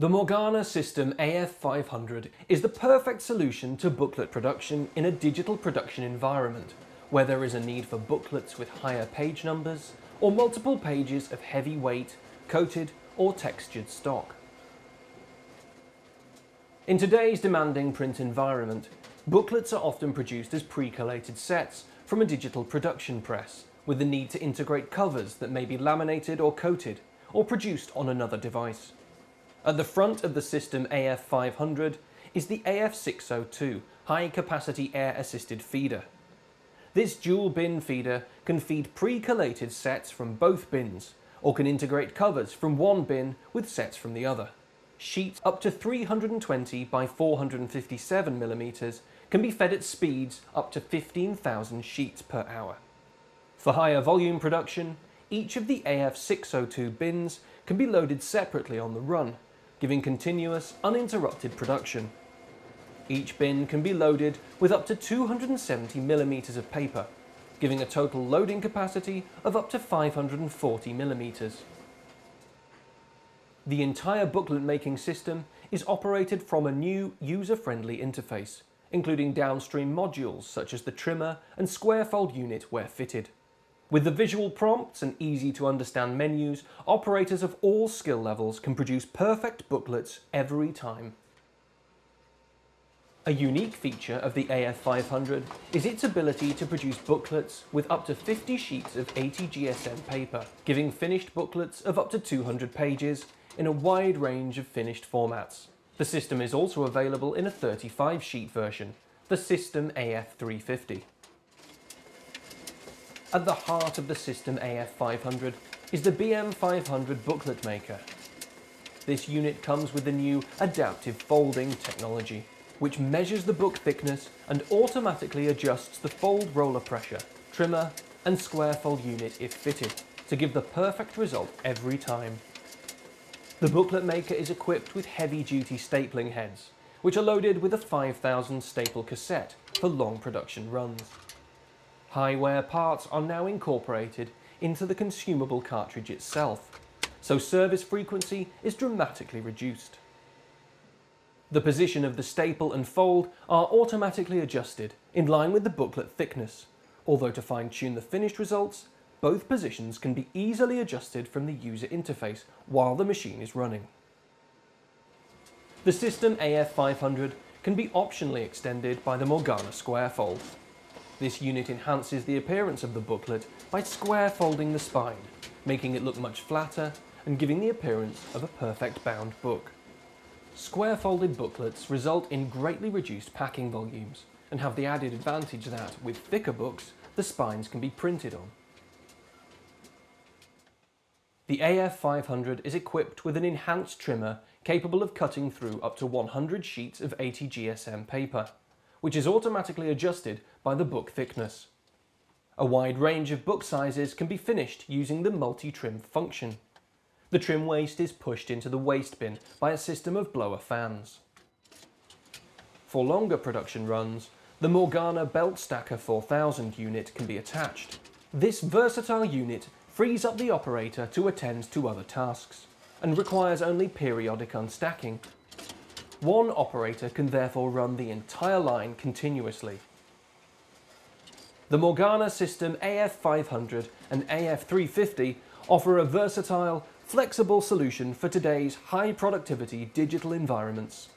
The Morgana System AF500 is the perfect solution to booklet production in a digital production environment, where there is a need for booklets with higher page numbers or multiple pages of heavy weight, coated or textured stock. In today's demanding print environment, booklets are often produced as pre-collated sets from a digital production press, with the need to integrate covers that may be laminated or coated, or produced on another device. At the front of the System AF500 is the AF602 high-capacity air-assisted feeder. This dual-bin feeder can feed pre-collated sets from both bins, or can integrate covers from one bin with sets from the other. Sheets up to 320 by 457 millimeters can be fed at speeds up to 15,000 sheets per hour. For higher volume production, each of the AF602 bins can be loaded separately on the run, giving continuous, uninterrupted production. Each bin can be loaded with up to 270 millimeters of paper, giving a total loading capacity of up to 540 millimeters. The entire booklet making system is operated from a new user-friendly interface, including downstream modules such as the trimmer and square fold unit where fitted. With the visual prompts and easy to understand menus, operators of all skill levels can produce perfect booklets every time. A unique feature of the AF500 is its ability to produce booklets with up to 50 sheets of 80 GSM paper, giving finished booklets of up to 200 pages in a wide range of finished formats. The system is also available in a 35-sheet version, the System AF350. At the heart of the System AF500 is the BM500 booklet maker. This unit comes with the new adaptive folding technology, which measures the book thickness and automatically adjusts the fold roller pressure, trimmer and square fold unit if fitted, to give the perfect result every time. The booklet maker is equipped with heavy-duty stapling heads, which are loaded with a 5,000 staple cassette for long production runs. High-wear parts are now incorporated into the consumable cartridge itself, so service frequency is dramatically reduced. The position of the staple and fold are automatically adjusted in line with the booklet thickness, although to fine-tune the finished results, both positions can be easily adjusted from the user interface while the machine is running. The System AF500 can be optionally extended by the Morgana square fold. This unit enhances the appearance of the booklet by square folding the spine, making it look much flatter and giving the appearance of a perfect bound book. Square-folded booklets result in greatly reduced packing volumes and have the added advantage that, with thicker books, the spines can be printed on. The AF500 is equipped with an enhanced trimmer capable of cutting through up to 100 sheets of 80 GSM paper, which is automatically adjusted by the book thickness. A wide range of book sizes can be finished using the multi-trim function. The trim waste is pushed into the waste bin by a system of blower fans. For longer production runs, the Morgana Belt Stacker 4000 unit can be attached. This versatile unit frees up the operator to attend to other tasks, and requires only periodic unstacking. One operator can therefore run the entire line continuously. The Morgana System AF500 and AF350 offer a versatile, flexible solution for today's high-productivity digital environments.